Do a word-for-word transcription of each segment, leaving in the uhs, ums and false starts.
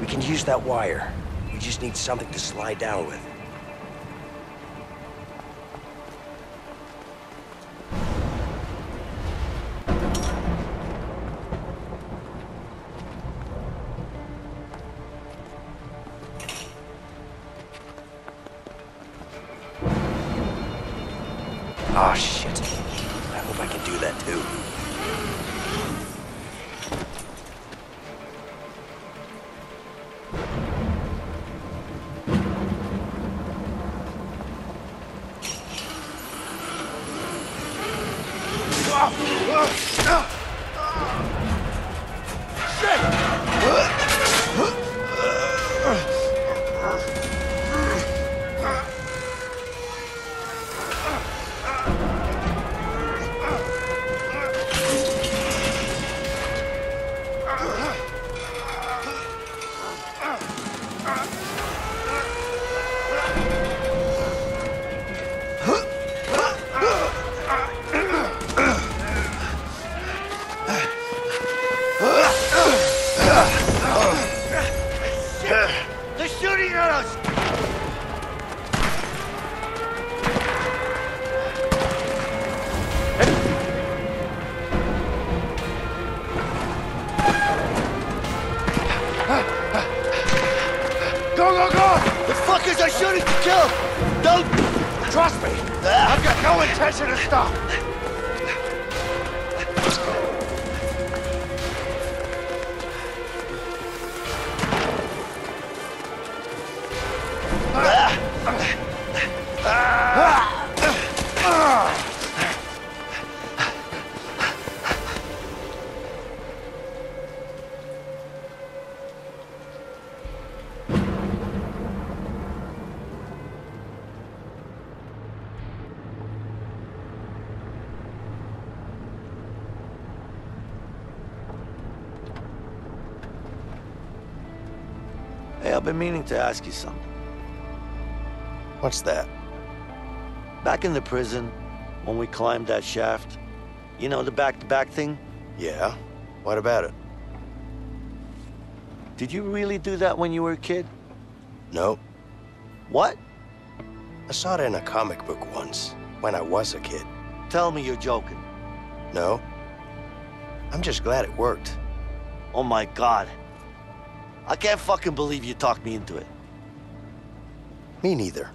We can use that wire. We just need something to slide down with. Ah, shit. I hope I can do that too. I've been meaning to ask you something. What's that? Back in the prison, when we climbed that shaft, you know the back-to-back thing? Yeah. What about it? Did you really do that when you were a kid? No. What? I saw it in a comic book once, when I was a kid. Tell me you're joking. No. I'm just glad it worked. Oh my God. I can't fucking believe you talked me into it. Me neither.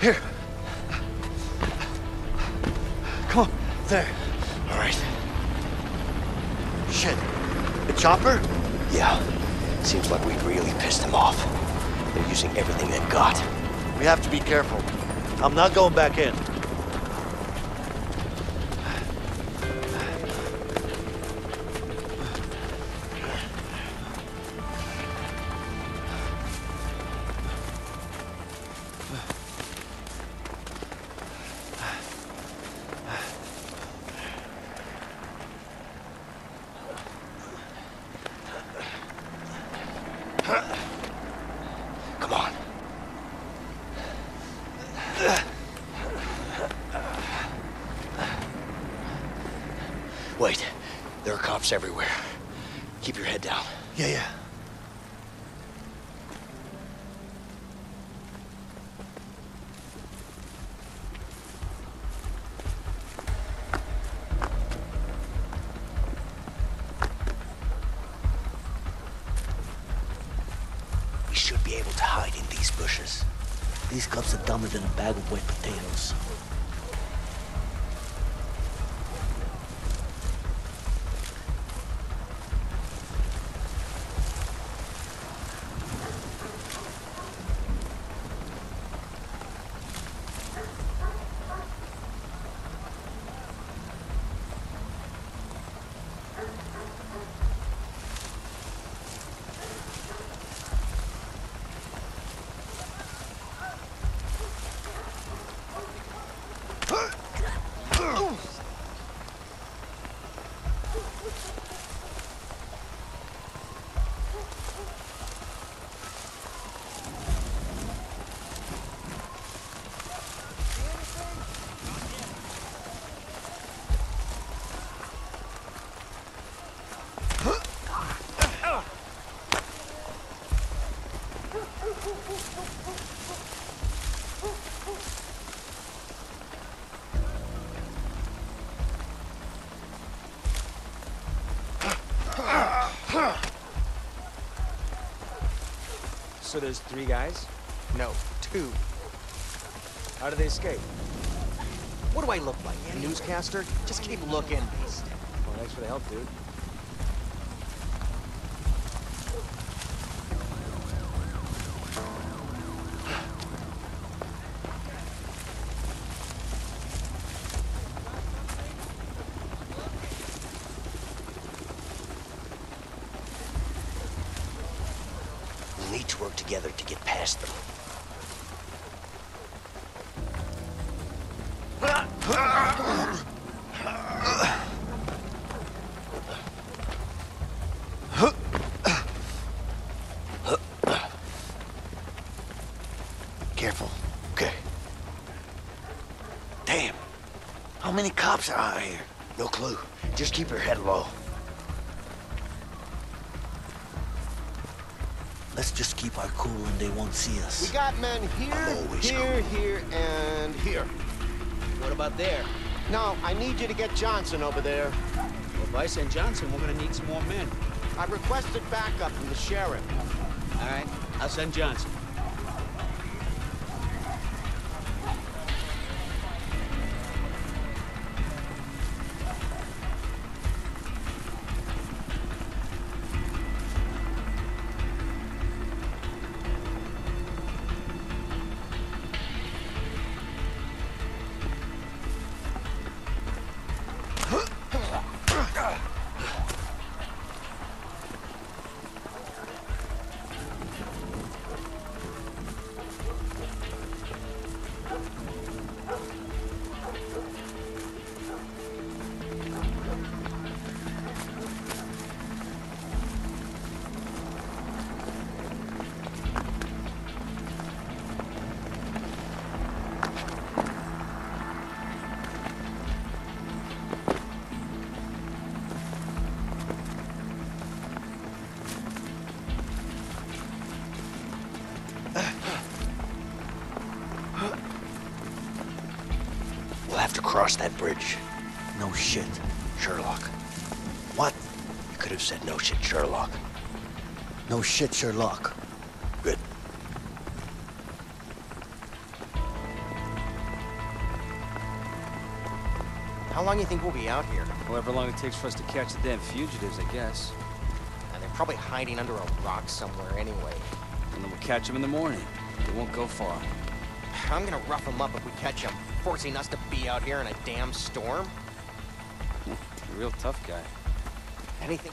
Here. Come on. There. All right. Shit. The chopper? Yeah. Seems like we've really pissed them off. They're using everything they've got. We have to be careful. I'm not going back in. Come on. Wait, there are cops everywhere. Keep your head down. Yeah, yeah. Should be able to hide in these bushes. These cops are dumber than a bag of wet potatoes. So there's three guys? No, two. How do they escape? What do I look like? A newscaster? Just keep looking. Well, thanks for the help, dude. Need to work together to get past them. Careful. Okay. Damn. How many cops are out here? No clue. Just keep your head low. Let's just keep our cool and they won't see us. We got men here, here, cool. here, and here. What about there? No, I need you to get Johnson over there. Well, Vice and Johnson, we're gonna need some more men. I requested backup from the sheriff. All right, I'll send Johnson. Have to cross that bridge. No shit, Sherlock. What? You could have said no shit, Sherlock. No shit, Sherlock. Good. How long do you think we'll be out here? However long it takes for us to catch the damn fugitives, I guess. And they're probably hiding under a rock somewhere anyway. And then we'll catch them in the morning. They won't go far. I'm gonna rough them up if we catch them, forcing us to be out here in a damn storm. Real tough guy. Anything...